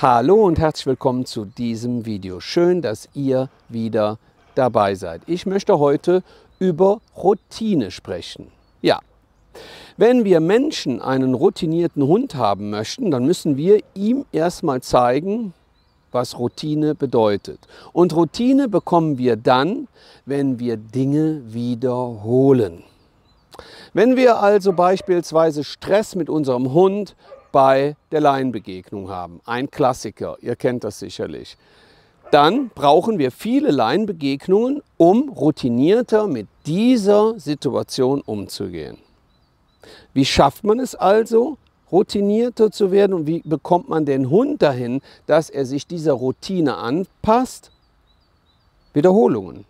Hallo und herzlich willkommen zu diesem Video. Schön, dass ihr wieder dabei seid. Ich möchte heute über Routine sprechen. Ja, wenn wir Menschen einen routinierten Hund haben möchten, dann müssen wir ihm erstmal zeigen, was Routine bedeutet. Und Routine bekommen wir dann, wenn wir Dinge wiederholen. Wenn wir also beispielsweise Stress mit unserem Hund bei der Laienbegegnung haben, ein Klassiker, ihr kennt das sicherlich, dann brauchen wir viele Laienbegegnungen, um routinierter mit dieser Situation umzugehen. Wie schafft man es also, routinierter zu werden, und wie bekommt man den Hund dahin, dass er sich dieser Routine anpasst? Wiederholungen.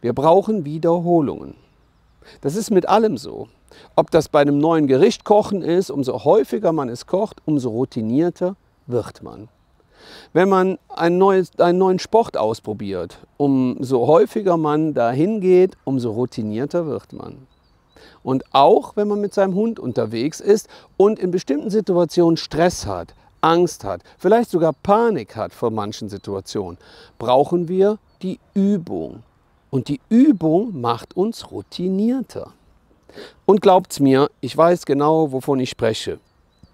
Wir brauchen Wiederholungen. Das ist mit allem so. Ob das bei einem neuen Gericht kochen ist, umso häufiger man es kocht, umso routinierter wird man. Wenn man einen neuen Sport ausprobiert, umso häufiger man dahin geht, umso routinierter wird man. Und auch wenn man mit seinem Hund unterwegs ist und in bestimmten Situationen Stress hat, Angst hat, vielleicht sogar Panik hat vor manchen Situationen, brauchen wir die Übung. Und die Übung macht uns routinierter. Und glaubt's mir, ich weiß genau, wovon ich spreche.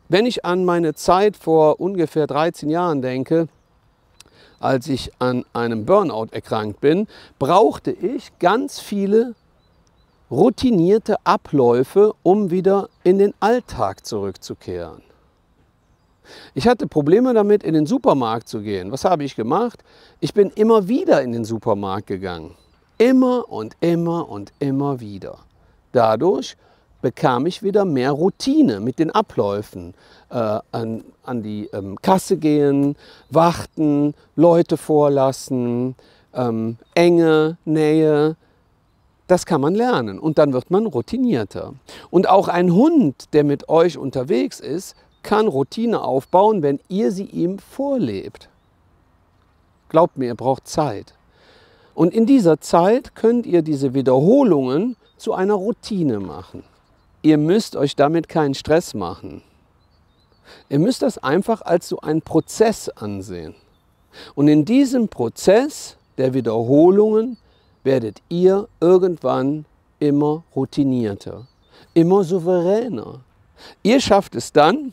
Wenn ich an meine Zeit vor ungefähr 13 Jahren denke, als ich an einem Burnout erkrankt bin, brauchte ich ganz viele routinierte Abläufe, um wieder in den Alltag zurückzukehren. Ich hatte Probleme damit, in den Supermarkt zu gehen. Was habe ich gemacht? Ich bin immer wieder in den Supermarkt gegangen. Immer und immer und immer wieder. Dadurch bekam ich wieder mehr Routine mit den Abläufen. An die Kasse gehen, warten, Leute vorlassen, Enge, Nähe. Das kann man lernen und dann wird man routinierter. Und auch ein Hund, der mit euch unterwegs ist, kann Routine aufbauen, wenn ihr sie ihm vorlebt. Glaubt mir, ihr braucht Zeit. Und in dieser Zeit könnt ihr diese Wiederholungen zu einer Routine machen. Ihr müsst euch damit keinen Stress machen. Ihr müsst das einfach als so einen Prozess ansehen. Und in diesem Prozess der Wiederholungen werdet ihr irgendwann immer routinierter, immer souveräner. Ihr schafft es dann,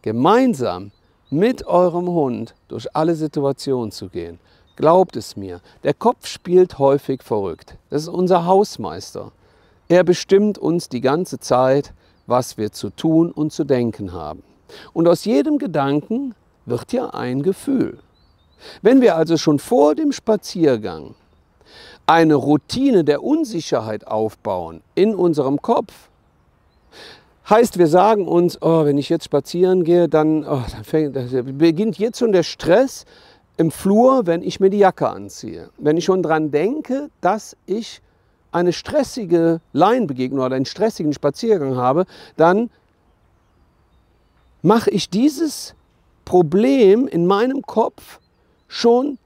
gemeinsam mit eurem Hund durch alle Situationen zu gehen. Glaubt es mir, der Kopf spielt häufig verrückt. Das ist unser Hausmeister. Er bestimmt uns die ganze Zeit, was wir zu tun und zu denken haben. Und aus jedem Gedanken wird ja ein Gefühl. Wenn wir also schon vor dem Spaziergang eine Routine der Unsicherheit aufbauen in unserem Kopf, heißt, wir sagen uns, oh, wenn ich jetzt spazieren gehe, dann beginnt jetzt schon der Stress im Flur, wenn ich mir die Jacke anziehe. Wenn ich schon daran denke, dass ich eine stressige Laienbegegnung oder einen stressigen Spaziergang habe, dann mache ich dieses Problem in meinem Kopf schon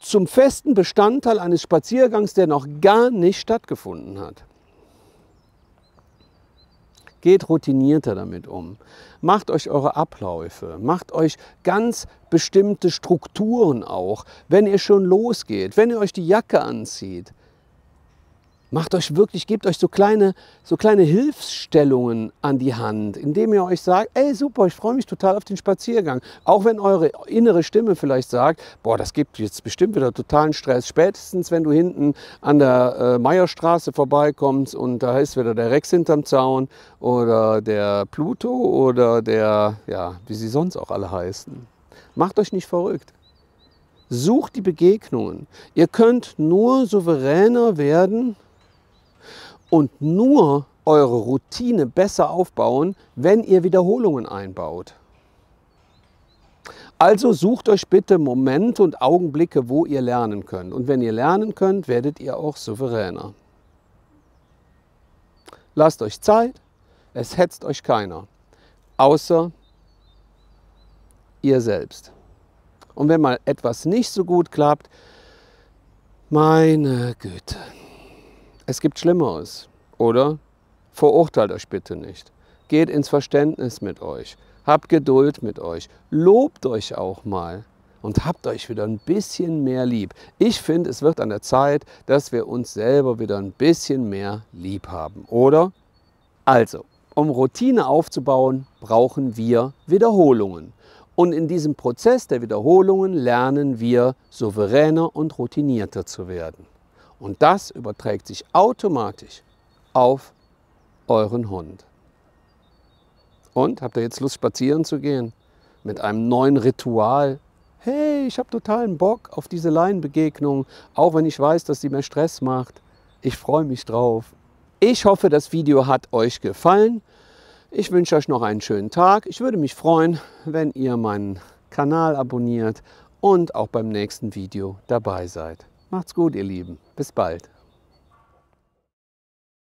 zum festen Bestandteil eines Spaziergangs, der noch gar nicht stattgefunden hat. Geht routinierter damit um. Macht euch eure Abläufe, macht euch ganz bestimmte Strukturen auch. Wenn ihr schon losgeht, wenn ihr euch die Jacke anzieht, macht euch wirklich, gebt euch so kleine Hilfsstellungen an die Hand, indem ihr euch sagt, ey super, ich freue mich total auf den Spaziergang. Auch wenn eure innere Stimme vielleicht sagt, boah, das gibt jetzt bestimmt wieder totalen Stress. Spätestens, wenn du hinten an der Meierstraße vorbeikommst und da ist wieder der Rex hinterm Zaun oder der Pluto oder der, ja, wie sie sonst auch alle heißen. Macht euch nicht verrückt. Sucht die Begegnungen. Ihr könnt nur souveräner werden und nur eure Routine besser aufbauen, wenn ihr Wiederholungen einbaut. Also sucht euch bitte Momente und Augenblicke, wo ihr lernen könnt. Und wenn ihr lernen könnt, werdet ihr auch souveräner. Lasst euch Zeit, es hetzt euch keiner, außer ihr selbst. Und wenn mal etwas nicht so gut klappt, meine Güte. Es gibt Schlimmeres. oder? Verurteilt euch bitte nicht. Geht ins Verständnis mit euch. Habt Geduld mit euch. Lobt euch auch mal. Und habt euch wieder ein bisschen mehr lieb. Ich finde, es wird an der Zeit, dass wir uns selber wieder ein bisschen mehr lieb haben, oder? Also, um Routine aufzubauen, brauchen wir Wiederholungen. Und in diesem Prozess der Wiederholungen lernen wir, souveräner und routinierter zu werden. Und das überträgt sich automatisch auf euren Hund. Und, habt ihr jetzt Lust, spazieren zu gehen? Mit einem neuen Ritual? Hey, ich habe totalen Bock auf diese Laienbegegnung, auch wenn ich weiß, dass sie mehr Stress macht. Ich freue mich drauf. Ich hoffe, das Video hat euch gefallen. Ich wünsche euch noch einen schönen Tag. Ich würde mich freuen, wenn ihr meinen Kanal abonniert und auch beim nächsten Video dabei seid. Macht's gut, ihr Lieben. Bis bald.